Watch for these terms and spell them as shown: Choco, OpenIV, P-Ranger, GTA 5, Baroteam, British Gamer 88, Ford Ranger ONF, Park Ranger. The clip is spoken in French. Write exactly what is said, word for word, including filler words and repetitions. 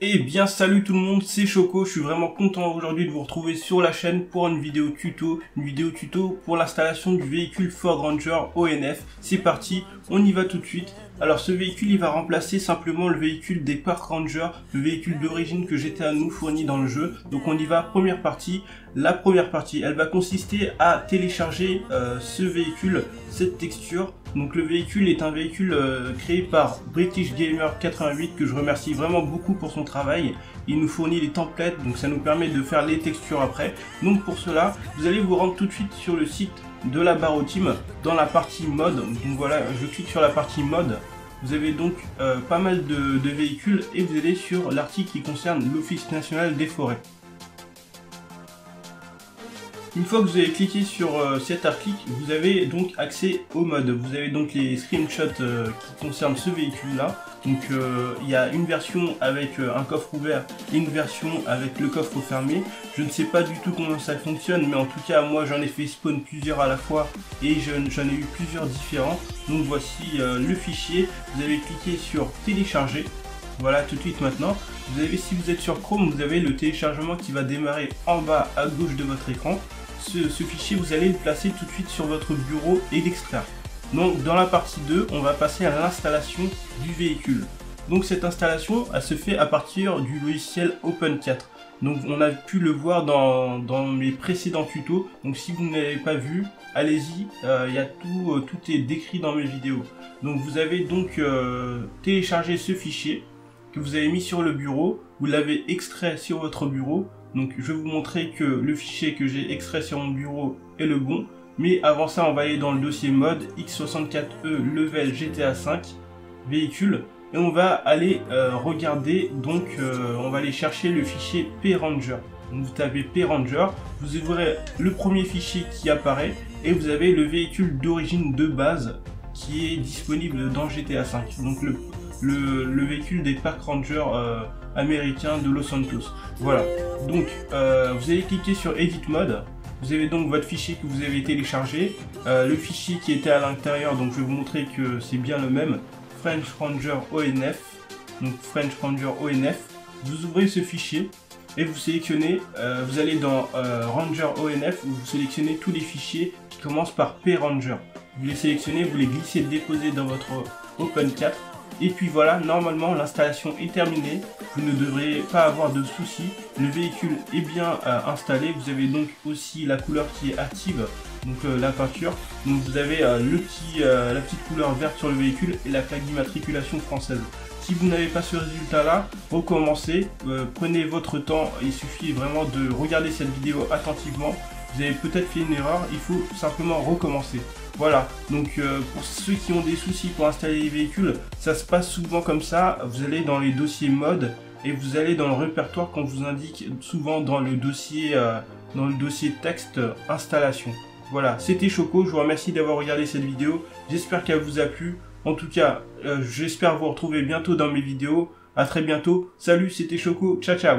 Eh bien salut tout le monde, c'est Choco, je suis vraiment content aujourd'hui de vous retrouver sur la chaîne pour une vidéo tuto, une vidéo tuto pour l'installation du véhicule Ford Ranger O N F. C'est parti, on y va tout de suite. Alors ce véhicule il va remplacer simplement le véhicule des Park Ranger, le véhicule d'origine que G T A nous fournit dans le jeu. Donc on y va, première partie. La première partie elle va consister à télécharger euh, ce véhicule, cette texture. Donc le véhicule est un véhicule euh, créé par British Gamer quatre-vingt-huit que je remercie vraiment beaucoup pour son travail. Il nous fournit les templates, donc ça nous permet de faire les textures après. Donc pour cela, vous allez vous rendre tout de suite sur le site de la Baroteam dans la partie mode. Donc voilà, je clique sur la partie mode. Vous avez donc euh, pas mal de, de véhicules et vous allez sur l'article qui concerne l'Office national des forêts. Une fois que vous avez cliqué sur euh, cet article, vous avez donc accès aux modes. Vous avez donc les screenshots euh, qui concernent ce véhicule là. Donc il euh, y a une version avec euh, un coffre ouvert et une version avec le coffre fermé. Je ne sais pas du tout comment ça fonctionne, mais en tout cas moi j'en ai fait spawn plusieurs à la fois et j'en ai eu plusieurs différents. Donc voici euh, le fichier. Vous avez cliqué sur télécharger. Voilà, tout de suite maintenant. Vous avez, si vous êtes sur Chrome, vous avez le téléchargement qui va démarrer en bas à gauche de votre écran. Ce, ce fichier vous allez le placer tout de suite sur votre bureau et l'extraire. Donc dans la partie deux on va passer à l'installation du véhicule. Donc cette installation elle se fait à partir du logiciel Open quatre. Donc on a pu le voir dans, dans mes précédents tutos. Donc si vous ne l'avez pas vu, allez-y, euh, y a tout, euh, tout est décrit dans mes vidéos. Donc vous avez donc euh, téléchargé ce fichier que vous avez mis sur le bureau, vous l'avez extrait sur votre bureau. Donc je vais vous montrer que le fichier que j'ai extrait sur mon bureau est le bon. Mais avant ça on va aller dans le dossier mode X soixante-quatre E level G T A cinq véhicule. Et on va aller euh, regarder, donc euh, on va aller chercher le fichier P-Ranger. Donc vous tapez P-Ranger, vous ouvrez le premier fichier qui apparaît. Et vous avez le véhicule d'origine de base qui est disponible dans G T A cinq. Donc le, le, le véhicule des Park Rangers euh, américain de Los Santos. Voilà, donc euh, vous allez cliquer sur Edit Mode, vous avez donc votre fichier que vous avez téléchargé, euh, le fichier qui était à l'intérieur, donc je vais vous montrer que c'est bien le même, French Ranger O N F, donc French Ranger O N F, vous ouvrez ce fichier et vous sélectionnez, euh, vous allez dans euh, Ranger O N F, vous sélectionnez tous les fichiers qui commencent par P-Ranger, vous les sélectionnez, vous les glissez, déposez dans votre Open quatre. Et puis voilà, normalement l'installation est terminée, vous ne devrez pas avoir de soucis, le véhicule est bien euh, installé, vous avez donc aussi la couleur qui est active, donc euh, la peinture, donc vous avez euh, le petit, euh, la petite couleur verte sur le véhicule et la plaque d'immatriculation française. Si vous n'avez pas ce résultat là, recommencez, euh, prenez votre temps, il suffit vraiment de regarder cette vidéo attentivement. Vous avez peut-être fait une erreur, il faut simplement recommencer. Voilà, donc euh, pour ceux qui ont des soucis pour installer les véhicules, ça se passe souvent comme ça. Vous allez dans les dossiers mode et vous allez dans le répertoire qu'on vous indique souvent dans le dossier, euh, dans le dossier texte euh, installation. Voilà, c'était Choco, je vous remercie d'avoir regardé cette vidéo. J'espère qu'elle vous a plu. En tout cas, euh, j'espère vous retrouver bientôt dans mes vidéos. A très bientôt. Salut, c'était Choco. Ciao, ciao.